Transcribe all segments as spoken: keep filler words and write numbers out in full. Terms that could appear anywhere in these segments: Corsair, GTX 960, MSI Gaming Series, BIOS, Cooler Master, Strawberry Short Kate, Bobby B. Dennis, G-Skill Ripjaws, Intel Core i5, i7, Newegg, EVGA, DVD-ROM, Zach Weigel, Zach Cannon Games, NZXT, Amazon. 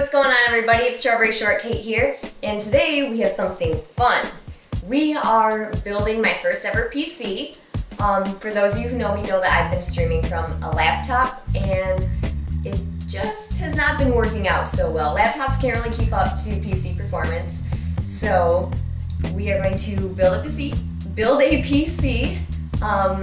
what's going on, everybody? It's Strawberry Short Kate here, and today we have something fun. We are building my first ever P C. Um, for those of you who know me know that I've been streaming from a laptop, and it just has not been working out so well. Laptops can't really keep up to P C performance, so we are going to build a P C. Build a P C. Um,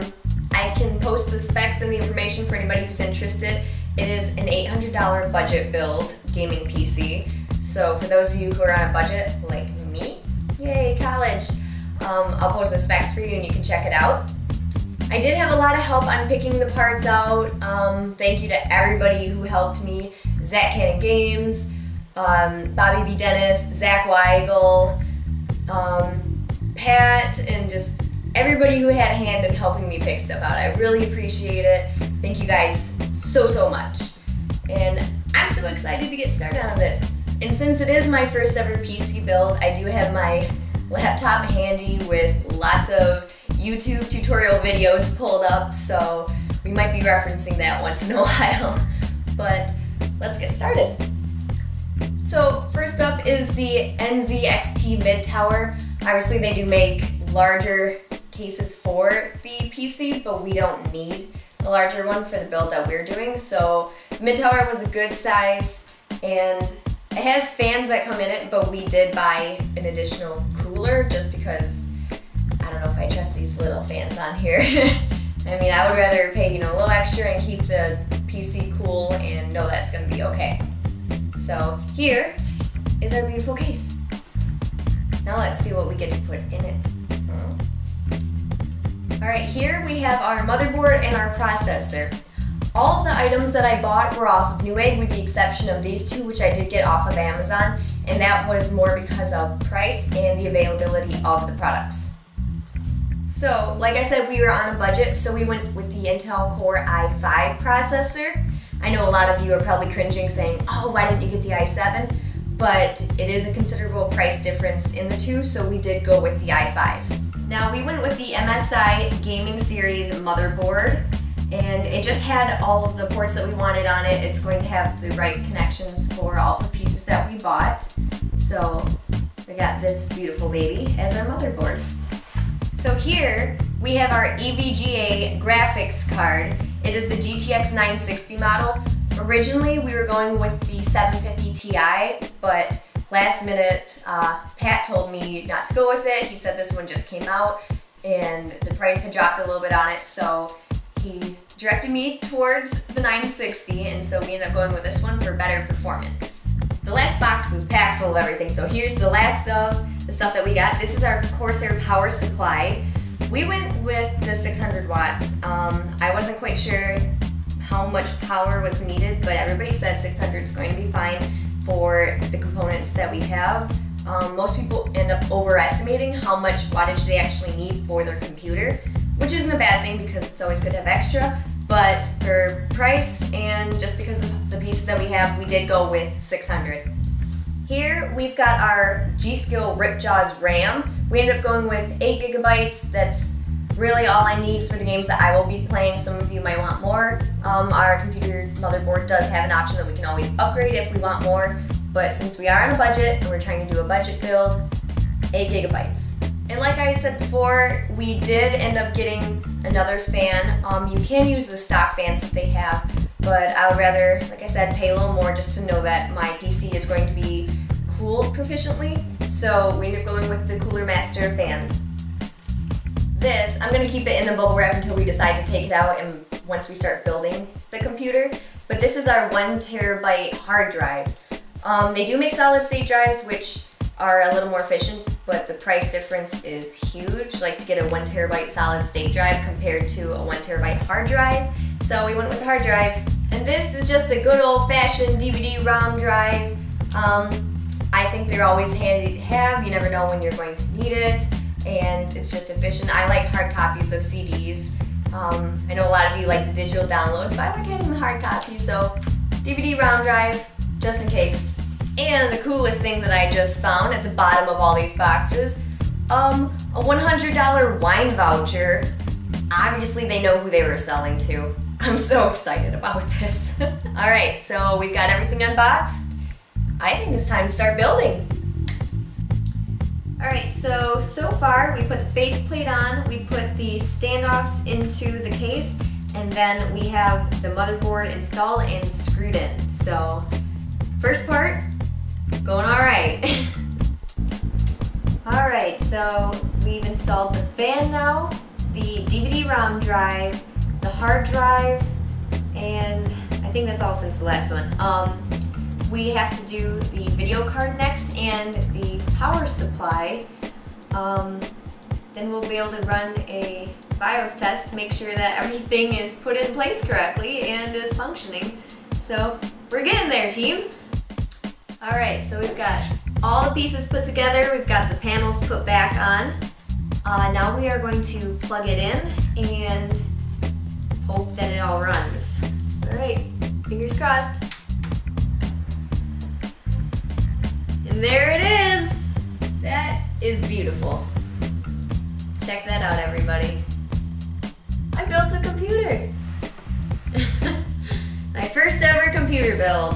I can post the specs and the information for anybody who's interested. It is an eight hundred dollar budget build gaming P C. So for those of you who are on a budget, like me, yay, college, um, I'll post the specs for you and you can check it out. I did have a lot of help on picking the parts out. Um, thank you to everybody who helped me. Zach Cannon Games, um, Bobby B. Dennis, Zach Weigel, um, Pat, and just everybody who had a hand in helping me pick stuff out. I really appreciate it. Thank you guys so, so much. And I'm so excited to get started on this. And since it is my first ever P C build, I do have my laptop handy with lots of YouTube tutorial videos pulled up, so we might be referencing that once in a while. But let's get started. So first up is the N Z X T mid tower. Obviously they do make larger cases for the P C, but we don't need a larger one for the build that we're doing, so mid tower was a good size, and it has fans that come in it, but we did buy an additional cooler just because I don't know if I trust these little fans on here. I mean, I would rather pay, you know, a little extra and keep the P C cool and know that's gonna be okay. So here is our beautiful case. Now let's see what we get to put in it. Alright, here we have our motherboard and our processor. All of the items that I bought were off of Newegg, with the exception of these two, which I did get off of Amazon, and that was more because of price and the availability of the products. So, like I said, we were on a budget, so we went with the Intel Core i five processor. I know a lot of you are probably cringing saying, oh, why didn't you get the i seven? But it is a considerable price difference in the two, so we did go with the i five. Now we went with the M S I Gaming Series motherboard, and it just had all of the ports that we wanted on it. It's going to have the right connections for all the pieces that we bought. So we got this beautiful baby as our motherboard. So here we have our E V G A graphics card. It is the G T X nine sixty model. Originally we were going with the seven fifty T I, but last minute, uh, Pat told me not to go with it. He said this one just came out and the price had dropped a little bit on it, so he directed me towards the nine sixty, and so we ended up going with this one for better performance. The last box was packed full of everything, so here's the last of the stuff that we got. This is our Corsair power supply. We went with the six hundred watts. Um, I wasn't quite sure how much power was needed, but everybody said six hundred is going to be fine for the components that we have. Um, most people end up overestimating how much wattage they actually need for their computer, which isn't a bad thing because it's always good to have extra, but for price and just because of the pieces that we have, we did go with six hundred. Here we've got our G-Skill Ripjaws RAM. We ended up going with eight gigabytes. That's really all I need for the games that I will be playing. Some of you might want more. Um, our computer motherboard does have an option that we can always upgrade if we want more, but since we are on a budget and we're trying to do a budget build, eight gigabytes. And like I said before, we did end up getting another fan. Um, you can use the stock fans if they have, but I would rather, like I said, pay a little more just to know that my P C is going to be cooled proficiently, so we ended up going with the Cooler Master fan. This, I'm going to keep it in the bubble wrap until we decide to take it out and once we start building the computer, but this is our one terabyte hard drive. Um, they do make solid state drives, which are a little more efficient, but the price difference is huge, like to get a one terabyte solid state drive compared to a one terabyte hard drive. So we went with the hard drive, and this is just a good old fashioned D V D ROM drive. Um, I think they're always handy to have. You never know when you're going to need it, and it's just efficient. I like hard copies of C Ds. Um, I know a lot of you like the digital downloads, but I like having the hard copy, so D V D ROM drive, just in case. And the coolest thing that I just found at the bottom of all these boxes, um, a one hundred dollar wine voucher. Obviously they know who they were selling to. I'm so excited about this. Alright, so we've got everything unboxed. I think it's time to start building. Alright, so, so far we put the faceplate on, we put the standoffs into the case, and then we have the motherboard installed and screwed in. So, first part, going alright. Alright, so we've installed the fan now, the D V D ROM drive, the hard drive, and I think that's all since the last one. Um, We have to do the video card next and the power supply. Um, then we'll be able to run a BIOS test to make sure that everything is put in place correctly and is functioning. So we're getting there, team. Alright, so we've got all the pieces put together. We've got the panels put back on. Uh, now we are going to plug it in and hope that it all runs. Alright, fingers crossed. There it is! That is beautiful. Check that out, everybody. I built a computer! My first ever computer build.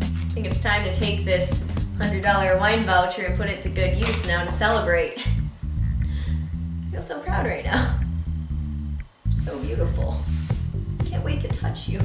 I think it's time to take this one hundred dollar wine voucher and put it to good use now to celebrate. I feel so proud right now. So beautiful. Can't wait to touch you.